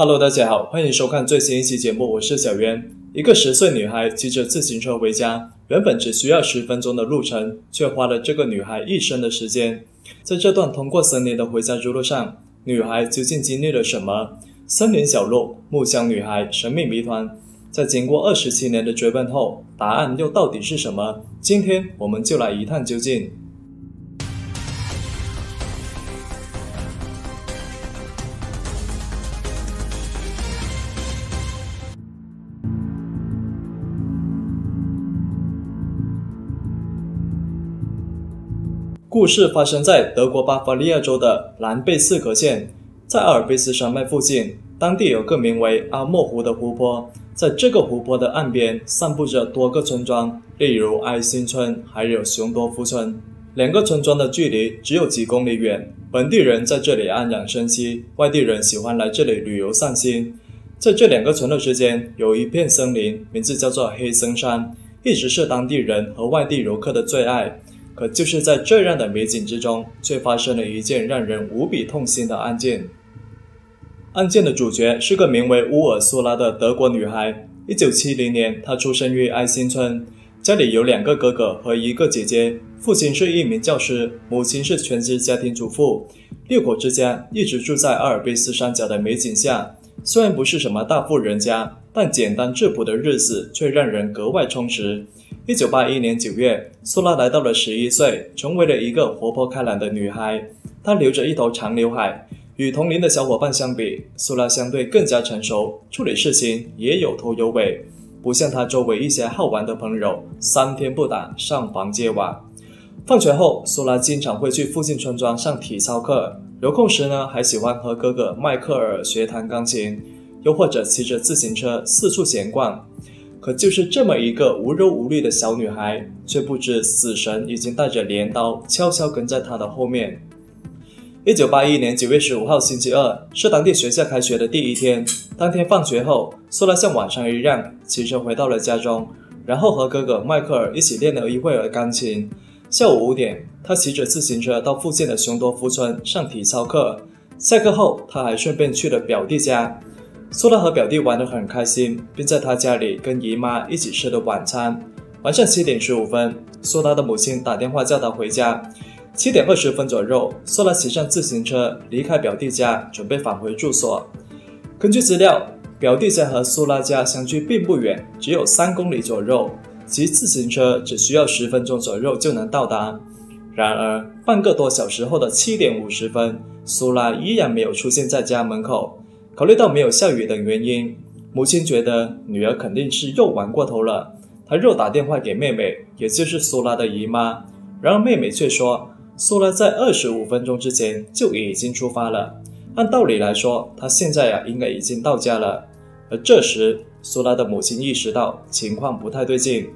Hello， 大家好，欢迎收看最新一期节目，我是小袁。一个10岁女孩骑着自行车回家，原本只需要10分钟的路程，却花了这个女孩一生的时间。在这段通过森林的回家之路上，女孩究竟经历了什么？森林小路、木箱女孩、神秘谜团，在经过27年的追问后，答案又到底是什么？今天我们就来一探究竟。 故事发生在德国巴伐利亚州的兰贝茨格县，在阿尔卑斯山脉附近，当地有个名为阿莫湖的湖泊。在这个湖泊的岸边，散布着多个村庄，例如埃辛村，还有熊多夫村。两个村庄的距离只有几公里远，本地人在这里安养生息，外地人喜欢来这里旅游散心。在这两个村落之间，有一片森林，名字叫做黑森山，一直是当地人和外地游客的最爱。 可就是在这样的美景之中，却发生了一件让人无比痛心的案件。案件的主角是个名为乌尔苏拉的德国女孩。1970年，她出生于埃辛村，家里有2个哥哥和1个姐姐，父亲是一名教师，母亲是全职家庭主妇。六口之家一直住在阿尔卑斯山脚的美景下。虽然不是什么大富人家，但简单质朴的日子却让人格外充实。 1981年9月，苏拉来到了11岁，成为了一个活泼开朗的女孩。她留着一头长刘海，与同龄的小伙伴相比，苏拉相对更加成熟，处理事情也有头有尾，不像她周围一些好玩的朋友，3天不打上房揭瓦。放学后，苏拉经常会去附近村庄上体操课，有空时呢还喜欢和哥哥迈克尔学弹钢琴，又或者骑着自行车四处闲逛。 可就是这么一个无忧无虑的小女孩，却不知死神已经带着镰刀悄悄跟在她的后面。1981年9月15号星期二是当地学校开学的第一天。当天放学后，苏拉像往常一样骑车回到了家中，然后和哥哥迈克尔一起练了一会儿钢琴。下午5点，她骑着自行车到附近的熊多夫村上体操课。下课后，她还顺便去了表弟家。 苏拉和表弟玩得很开心，并在他家里跟姨妈一起吃了晚餐。晚上7点15分，苏拉的母亲打电话叫她回家。7点20分左右，苏拉骑上自行车离开表弟家，准备返回住所。根据资料，表弟家和苏拉家相距并不远，只有3公里左右，骑自行车只需要10分钟左右就能到达。然而，半个多小时后的7点50分，苏拉依然没有出现在家门口。 考虑到没有下雨等原因，母亲觉得女儿肯定是又玩过头了。她又打电话给妹妹，也就是苏拉的姨妈。然而妹妹却说，苏拉在25分钟之前就已经出发了。按道理来说，她现在应该已经到家了。而这时，苏拉的母亲意识到情况不太对劲。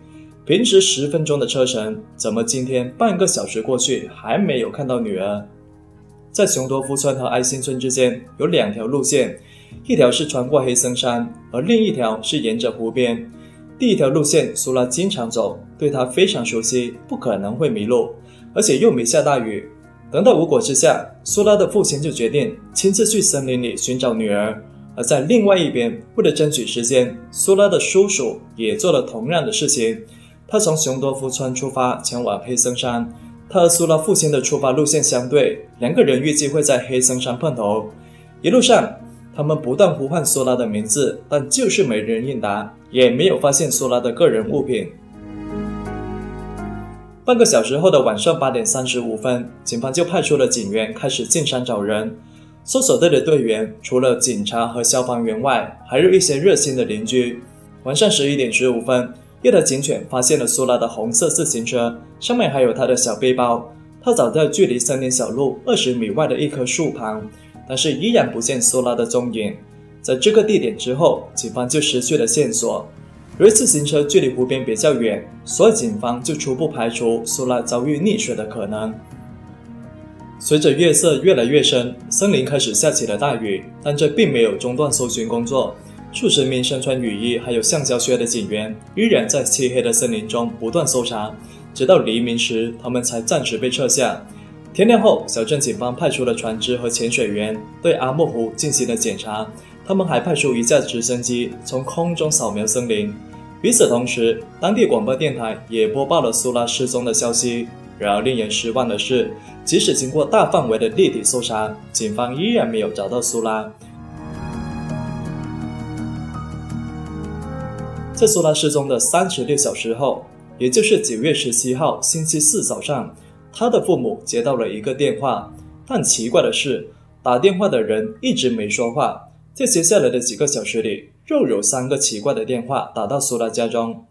平时10分钟的车程，怎么今天半个小时过去还没有看到女儿？ 在熊多夫村和埃辛村之间有2条路线，一条是穿过黑森山，而另一条是沿着湖边。第一条路线苏拉经常走，对她非常熟悉，不可能会迷路，而且又没下大雨。等到无果之下，苏拉的父亲就决定亲自去森林里寻找女儿。而在另外一边，为了争取时间，苏拉的叔叔也做了同样的事情。他从熊多夫村出发，前往黑森山。 他和苏拉父亲的出发路线相对，2个人预计会在黑森山碰头。一路上，他们不断呼唤苏拉的名字，但就是没人应答，也没有发现苏拉的个人物品。半个小时后的晚上8点35分，警方就派出了警员开始进山找人。搜索队的队员除了警察和消防员外，还有一些热心的邻居。晚上11点15分。 夜的警犬发现了苏拉的红色自行车，上面还有她的小背包。她找到距离森林小路20米外的一棵树旁，但是依然不见苏拉的踪影。在这个地点之后，警方就失去了线索。由于自行车距离湖边比较远，所以警方就初步排除苏拉遭遇溺水的可能。随着夜色越来越深，森林开始下起了大雨，但这并没有中断搜寻工作。 数十名身穿雨衣还有橡胶靴的警员依然在漆黑的森林中不断搜查，直到黎明时，他们才暂时被撤下。天亮后，小镇警方派出了船只和潜水员对阿莫湖进行了检查，他们还派出一架直升机从空中扫描森林。与此同时，当地广播电台也播报了苏拉失踪的消息。然而令人失望的是，即使经过大范围的立体搜查，警方依然没有找到苏拉。在苏拉失踪的36小时后，也就是9月17号星期四早上，他的父母接到了一个电话，但奇怪的是，打电话的人一直没说话。在接下来的几个小时里，又有3个奇怪的电话打到苏拉家中。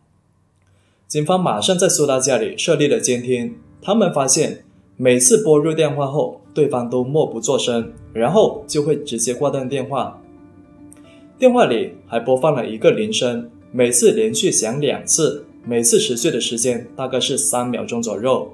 警方马上在苏拉家里设立了监听，他们发现每次拨入电话后，对方都默不作声，然后就会直接挂断电话。电话里还播放了一个铃声，每次连续响2次，每次持续的时间大概是3秒钟左右。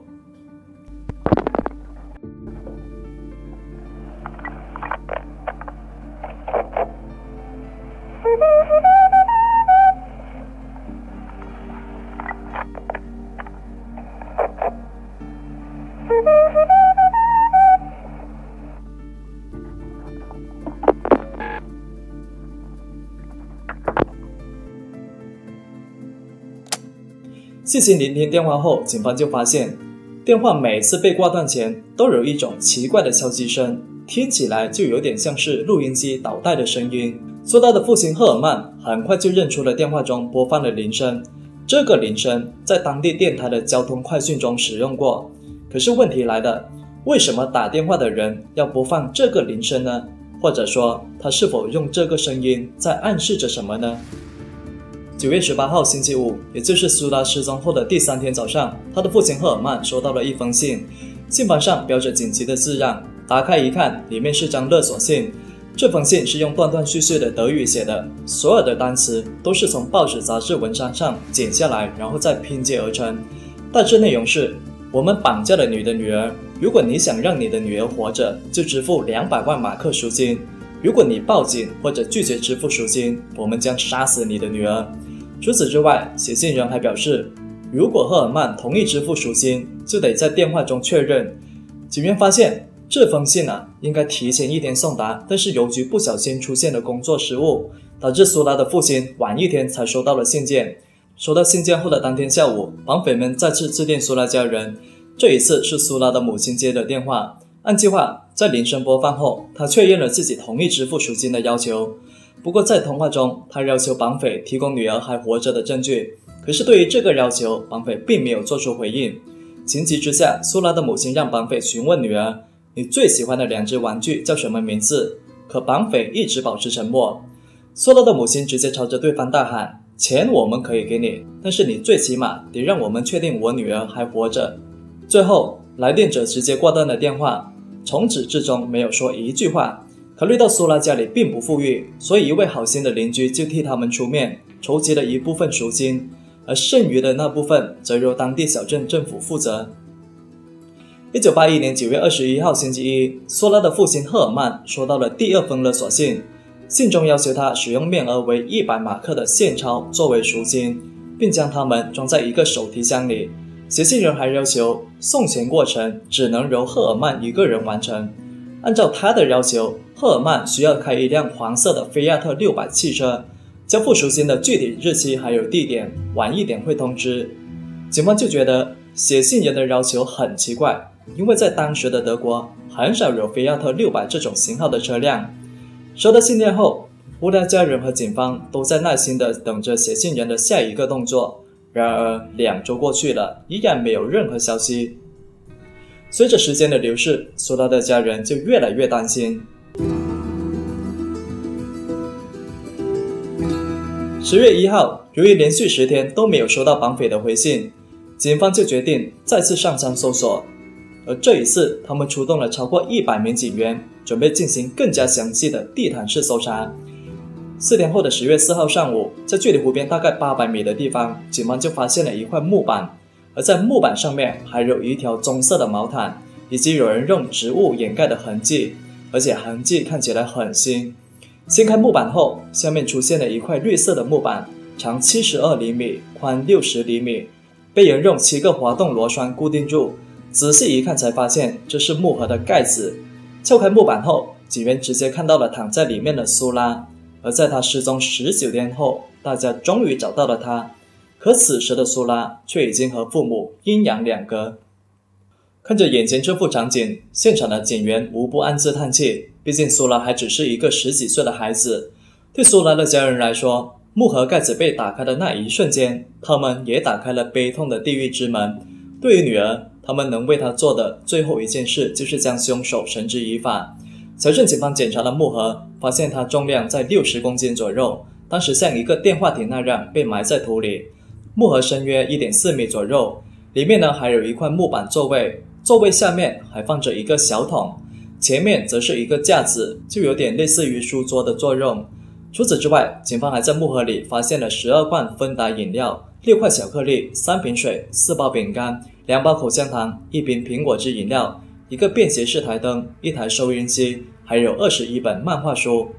细心聆听电话后，警方就发现，电话每次被挂断前都有一种奇怪的敲击声，听起来就有点像是录音机倒带的声音。苏拉的父亲赫尔曼很快就认出了电话中播放的铃声，这个铃声在当地电台的交通快讯中使用过。可是问题来了，为什么打电话的人要播放这个铃声呢？或者说，他是否用这个声音在暗示着什么呢？9月18号星期五，也就是苏拉失踪后的第3天早上，他的父亲赫尔曼收到了一封信，信封上标着紧急的字样，打开一看，里面是张勒索信。这封信是用断断续续的德语写的，所有的单词都是从报纸杂志文章上剪下来，然后再拼接而成。大致内容是：我们绑架了你的女儿，如果你想让你的女儿活着，就支付200万马克赎金。如果你报警或者拒绝支付赎金，我们将杀死你的女儿。除此之外，写信人还表示，如果赫尔曼同意支付赎金，就得在电话中确认。警员发现这封信应该提前1天送达，但是邮局不小心出现了工作失误，导致苏拉的父亲晚1天才收到了信件。收到信件后的当天下午，绑匪们再次致电苏拉家人，这一次是苏拉的母亲接的电话。按计划，在铃声播放后，他确认了自己同意支付赎金的要求。不过在通话中，他要求绑匪提供女儿还活着的证据。可是对于这个要求，绑匪并没有做出回应。情急之下，苏拉的母亲让绑匪询问女儿：“你最喜欢的2只玩具叫什么名字？”可绑匪一直保持沉默。苏拉的母亲直接朝着对方大喊：“钱我们可以给你，但是你最起码得让我们确定我女儿还活着。”最后，来电者直接挂断了电话。从始至终没有说一句话。考虑到苏拉家里并不富裕，所以一位好心的邻居就替他们出面筹集了一部分赎金，而剩余的那部分则由当地小镇政府负责。1981年9月21号星期一，苏拉的父亲赫尔曼收到了第2封勒索信，信中要求他使用面额为100马克的现钞作为赎金，并将它们装在一个手提箱里。写信人还要求送钱过程只能由赫尔曼一个人完成。按照他的要求，赫尔曼需要开一辆黄色的菲亚特600汽车。交付赎金的具体日期还有地点，晚1点会通知。警方就觉得写信人的要求很奇怪，因为在当时的德国很少有菲亚特600这种型号的车辆。收到信件后，乌拉家人和警方都在耐心地等着写信人的下一个动作。然而2周过去了，依然没有任何消息。随着时间的流逝，苏拉的家人就越来越担心。10月1号，由于连续10天都没有收到绑匪的回信，警方就决定再次上山搜索。而这一次，他们出动了超过100名警员，准备进行更加详细的地毯式搜查。4天后的10月4号上午，在距离湖边大概800米的地方，警方就发现了一块木板，而在木板上面还有一条棕色的毛毯，以及有人用植物掩盖的痕迹，而且痕迹看起来很新。掀开木板后，下面出现了一块绿色的木板，长72厘米，宽60厘米，被人用7个滑动螺栓固定住。仔细一看才发现这是木盒的盖子。撬开木板后，警员直接看到了躺在里面的苏拉。而在他失踪19天后，大家终于找到了他。可此时的苏拉却已经和父母阴阳两隔。看着眼前这副场景，现场的警员无不暗自叹气。毕竟苏拉还只是一个10几岁的孩子。对苏拉的家人来说，木盒盖子被打开的那一瞬间，他们也打开了悲痛的地狱之门。对于女儿，他们能为她做的最后一件事就是将凶手绳之以法。小镇警方检查了木盒，发现它重量在60公斤左右，当时像一个电话亭那样被埋在土里。木盒深约 1.4 米左右，里面呢还有一块木板座位，座位下面还放着一个小桶，前面则是一个架子，就有点类似于书桌的作用。除此之外，警方还在木盒里发现了12罐芬达饮料、6块巧克力、3瓶水、4包饼干、2包口香糖、1瓶苹果汁饮料、一个便携式台灯、1台收音机，还有21本漫画书。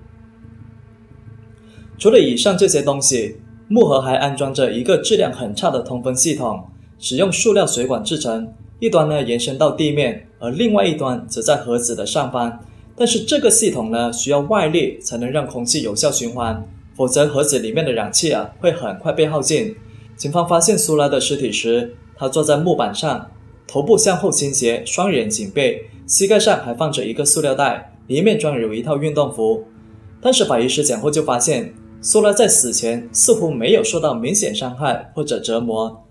除了以上这些东西，木盒还安装着一个质量很差的通风系统，使用塑料水管制成，一端呢延伸到地面，而另外一端则在盒子的上方。但是这个系统呢，需要外力才能让空气有效循环，否则盒子里面的氧气啊会很快被耗尽。警方发现苏拉的尸体时，她坐在木板上，头部向后倾斜，双眼紧闭，膝盖上还放着一个塑料袋，里面装有一套运动服。但是法医尸检后就发现，苏拉在死前似乎没有受到明显伤害或者折磨，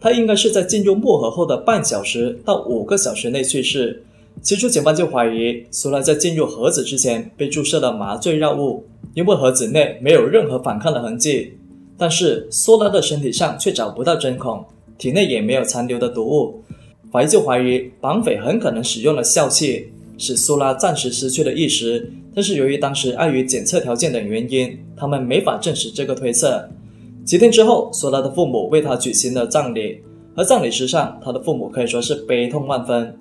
她应该是在进入木盒后的半小时到5个小时内去世。起初警方就怀疑苏拉在进入盒子之前被注射了麻醉药物，因为盒子内没有任何反抗的痕迹。但是苏拉的身体上却找不到针孔，体内也没有残留的毒物。法医就怀疑绑匪很可能使用了笑气，使苏拉暂时失去了意识，但是由于当时碍于检测条件等原因，他们没法证实这个推测。几天之后，苏拉的父母为他举行了葬礼，而葬礼之上，他的父母可以说是悲痛万分。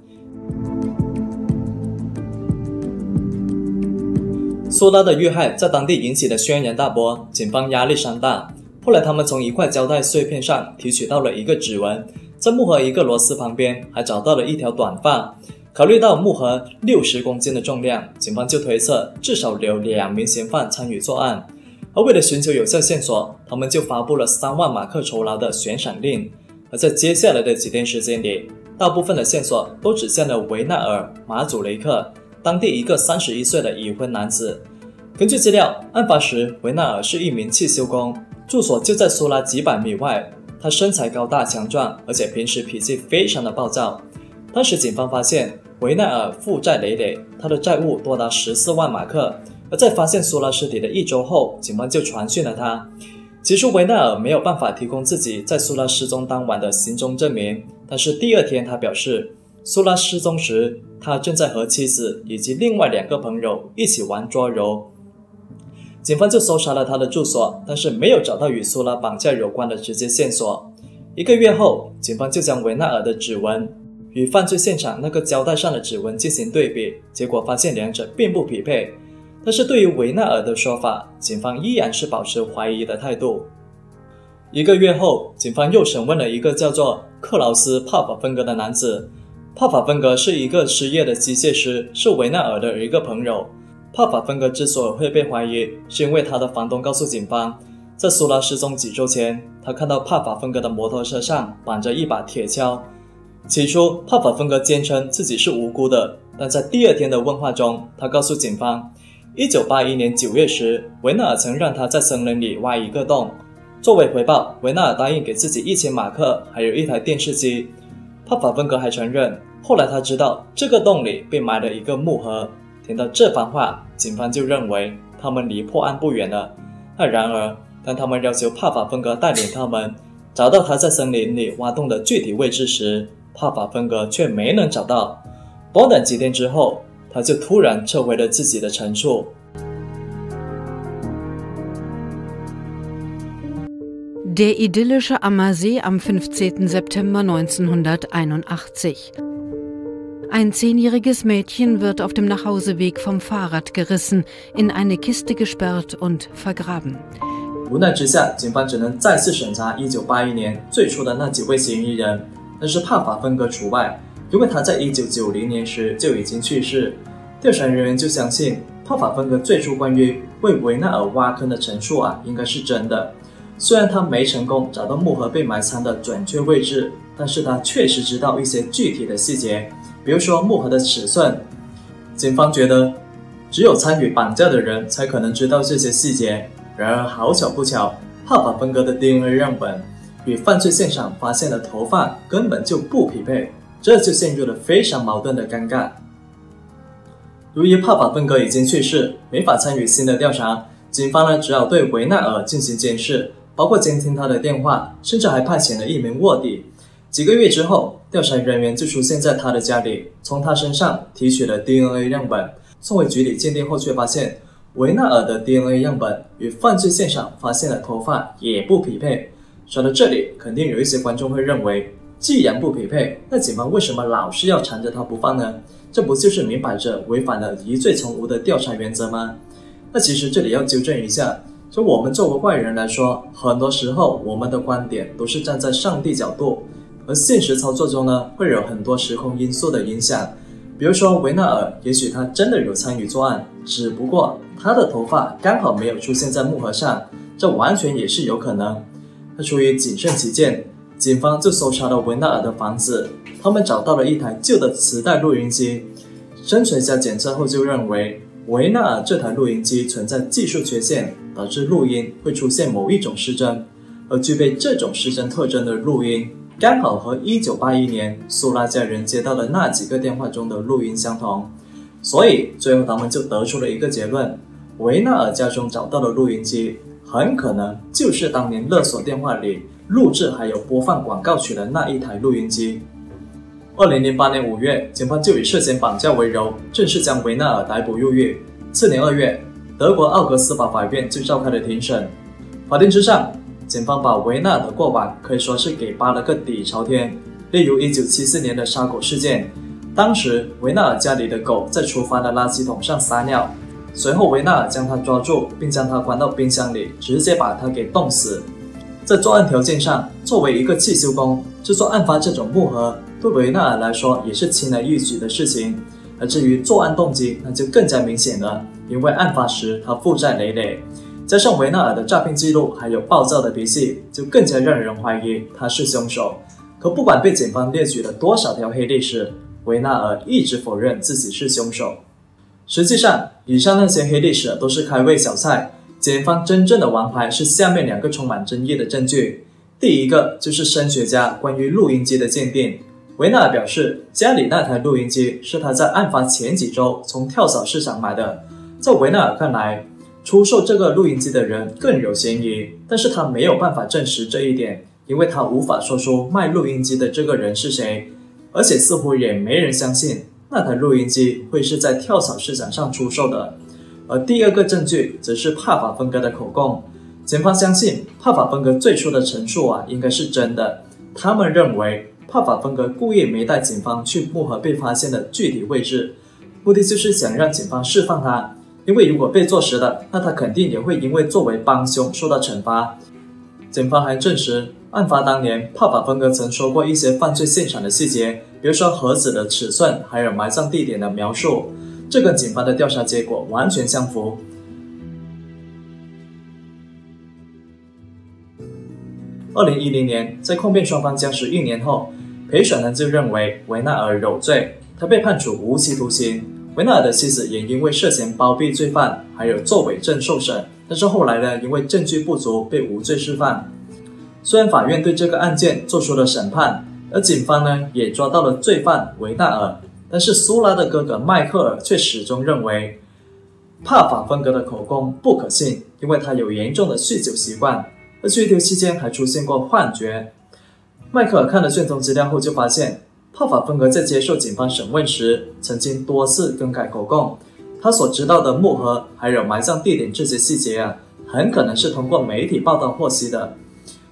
苏拉的遇害在当地引起的轩然大波，警方压力山大。后来他们从一块胶带碎片上提取到了一个指纹，在木盒一个螺丝旁边还找到了一条短发。考虑到木盒60公斤的重量，警方就推测至少有2名嫌犯参与作案。而为了寻求有效线索，他们就发布了3万马克酬劳的悬赏令。而在接下来的几天时间里，大部分的线索都指向了维纳尔·马祖雷克，当地一个31岁的已婚男子。根据资料，案发时维纳尔是一名汽修工，住所就在苏拉几百米外。他身材高大强壮，而且平时脾气非常的暴躁。当时警方发现维纳尔负债累累，他的债务多达14万马克。而在发现苏拉尸体的1周后，警方就传讯了他。起初维纳尔没有办法提供自己在苏拉失踪当晚的行踪证明，但是第2天他表示，苏拉失踪时他正在和妻子以及另外2个朋友一起玩桌游。警方就搜查了他的住所，但是没有找到与苏拉绑架有关的直接线索。1个月后，警方就将维纳尔的指纹与犯罪现场那个胶带上的指纹进行对比，结果发现两者并不匹配。但是对于维纳尔的说法，警方依然是保持怀疑的态度。1个月后，警方又审问了一个叫做克劳斯·帕法芬格的男子。帕法芬格是一个失业的机械师，是维纳尔的一个朋友。帕法芬格之所以会被怀疑，是因为他的房东告诉警方，在苏拉失踪几周前，他看到帕法芬格的摩托车上绑着一把铁锹。起初帕法芬格坚称自己是无辜的，但在第2天的问话中，他告诉警方，1981年9月时，维纳尔曾让他在森林里挖一个洞，作为回报，维纳尔答应给自己1000马克还有1台电视机。帕法芬格还承认，后来他知道这个洞里被埋了一个木盒。听到这番话，警方就认为他们离破案不远了。但然而，当他们要求帕法芬格带领他们找到他在森林里挖洞的具体位置时，帕法芬格却没能找到。短短几天之后，他就突然撤回了自己的陈述。Der idyllische Ammersee am 15. September 1981. Ein 10-jähriges Mädchen wird auf dem Nachhauseweg vom Fahrrad gerissen, in eine Kiste gesperrt und vergraben. 无奈之下，警方只能再次审查1981年最初的那几位嫌疑人，但是帕法芬格除外，因为他在1990年时就已经去世。调查人员就相信帕法芬格最初关于为维纳尔挖坑的陈述啊，应该是真的。虽然他没成功找到木盒被埋藏的准确位置，但是他确实知道一些具体的细节，比如说木盒的尺寸。警方觉得，只有参与绑架的人才可能知道这些细节。然而好巧不巧，帕法芬格的 DNA 样本与犯罪现场发现的头发根本就不匹配，这就陷入了非常矛盾的尴尬。由于帕法芬格已经去世，没法参与新的调查，警方呢只好对维纳尔进行监视。 包括监听他的电话，甚至还派遣了一名卧底。几个月之后，调查人员就出现在他的家里，从他身上提取了 DNA 样本，送回局里鉴定后，却发现维纳尔的 DNA 样本与犯罪现场发现的头发也不匹配。说到这里，肯定有一些观众会认为，既然不匹配，那警方为什么老是要缠着他不放呢？这不就是明摆着违反了疑罪从无的调查原则吗？那其实这里要纠正一下。 就我们作为外人来说，很多时候我们的观点都是站在上帝角度，而现实操作中呢，会有很多时空因素的影响。比如说维纳尔，也许他真的有参与作案，只不过他的头发刚好没有出现在木盒上，这完全也是有可能。那出于谨慎起见，警方就搜查了维纳尔的房子，他们找到了一台旧的磁带录音机，深水下检测后就认为。 维纳尔这台录音机存在技术缺陷，导致录音会出现某一种失真，而具备这种失真特征的录音，刚好和1981年苏拉家人接到的那几个电话中的录音相同，所以最后他们就得出了一个结论：维纳尔家中找到的录音机，很可能就是当年勒索电话里录制还有播放广告曲的那一台录音机。 2008年5月，警方就以涉嫌绑架为由，正式将维纳尔逮捕入狱。次年2月，德国奥格斯堡法院就召开了庭审。法庭之上，警方把维纳尔的过往可以说是给扒了个底朝天。例如1974年的杀狗事件，当时维纳尔家里的狗在厨房的垃圾桶上撒尿，随后维纳尔将它抓住，并将它关到冰箱里，直接把它给冻死。在作案条件上，作为一个汽修工，制作案发这种木盒。 对维纳尔来说也是轻而易举的事情，而至于作案动机，那就更加明显了。因为案发时他负债累累，加上维纳尔的诈骗记录，还有暴躁的脾气，就更加让人怀疑他是凶手。可不管被警方列举了多少条黑历史，维纳尔一直否认自己是凶手。实际上，以上那些黑历史都是开胃小菜，检方真正的王牌是下面两个充满争议的证据。第一个就是声学家关于录音机的鉴定。 维纳尔表示，家里那台录音机是他在案发前几周从跳蚤市场买的。在维纳尔看来，出售这个录音机的人更有嫌疑，但是他没有办法证实这一点，因为他无法说出卖录音机的这个人是谁，而且似乎也没人相信那台录音机会是在跳蚤市场上出售的。而第二个证据则是帕法芬格的口供，检方相信帕法芬格最初的陈述啊应该是真的，他们认为。 帕法芬格故意没带警方去木盒被发现的具体位置，目的就是想让警方释放他，因为如果被坐实了，那他肯定也会因为作为帮凶受到惩罚。警方还证实，案发当年帕法芬格曾说过一些犯罪现场的细节，比如说盒子的尺寸，还有埋葬地点的描述，这跟警方的调查结果完全相符。 2010年，在控辩双方僵持1年后，陪审团就认为维纳尔有罪，他被判处无期徒刑。维纳尔的妻子也因为涉嫌包庇罪犯，还有作伪证受审，但是后来呢，因为证据不足被无罪释放。虽然法院对这个案件做出了审判，而警方呢也抓到了罪犯维纳尔，但是苏拉的哥哥迈克尔却始终认为帕法芬格的口供不可信，因为他有严重的酗酒习惯。 而追丢期间还出现过幻觉。迈克尔看了卷宗资料后，就发现帕法芬格在接受警方审问时，曾经多次更改口供。他所知道的木盒还有埋葬地点这些细节啊，很可能是通过媒体报道获悉的。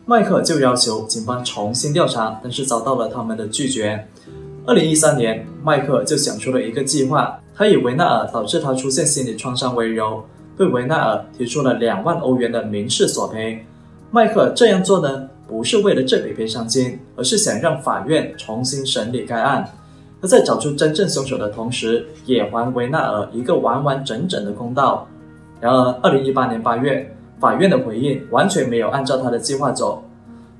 迈克尔就要求警方重新调查，但是遭到了他们的拒绝。2013年，迈克尔就想出了一个计划，他以维纳尔导致他出现心理创伤为由，对维纳尔提出了2万欧元的民事索赔。 迈克尔这样做呢，不是为了这笔赔偿金，而是想让法院重新审理该案，而在找出真正凶手的同时，也还维纳尔一个完完整整的公道。然而， 2018年8月，法院的回应完全没有按照他的计划走。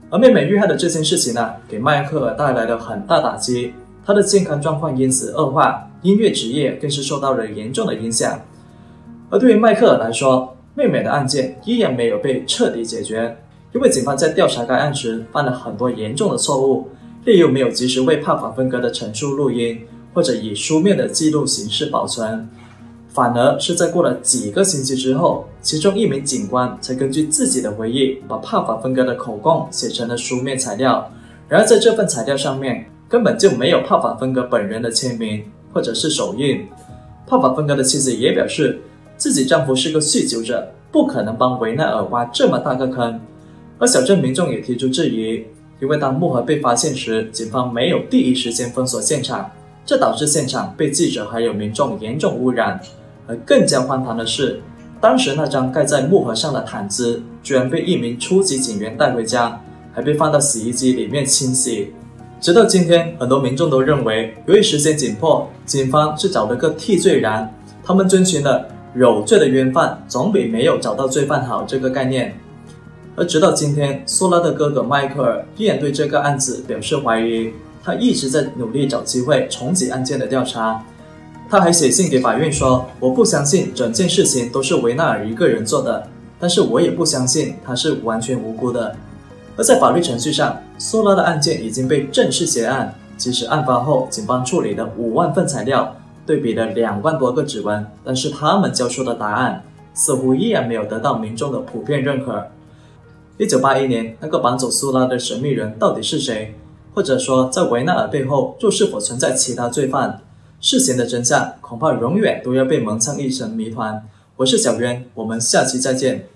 而妹妹遇害的这件事情呢，给迈克尔带来了很大打击，他的健康状况因此恶化，音乐职业更是受到了严重的影响。而对于迈克尔来说，妹妹的案件依然没有被彻底解决，因为警方在调查该案时犯了很多严重的错误，例如没有及时为帕法分割的陈述录音，或者以书面的记录形式保存。反而是在过了几个星期之后，其中一名警官才根据自己的回忆，把帕法分割的口供写成了书面材料。然而在这份材料上面，根本就没有帕法分割本人的签名或者是手印。帕法分割的妻子也表示，自己丈夫是个酗酒者，不可能帮维奈尔挖这么大个坑。而小镇民众也提出质疑，因为当木盒被发现时，警方没有第一时间封锁现场，这导致现场被记者还有民众严重污染。而更加荒唐的是，当时那张盖在木盒上的毯子居然被一名初级警员带回家，还被放到洗衣机里面清洗。直到今天，很多民众都认为，由于时间紧迫，警方是找了个替罪羊，他们遵循了有罪的冤犯总比没有找到罪犯好这个概念。而直到今天，苏拉的哥哥迈克尔依然对这个案子表示怀疑，他一直在努力找机会重启案件的调查。他还写信给法院说：“我不相信整件事情都是维纳尔一个人做的，但是我也不相信他是完全无辜的。”而在法律程序上，苏拉的案件已经被正式结案。即使案发后警方处理了5万份材料，对比了2万多个指纹，但是他们交出的答案似乎依然没有得到民众的普遍认可。1981年，那个绑走苏拉的神秘人到底是谁？或者说，在维纳尔背后又是否存在其他罪犯？事情的真相恐怕永远都要被蒙上一层谜团。我是小渊，我们下期再见。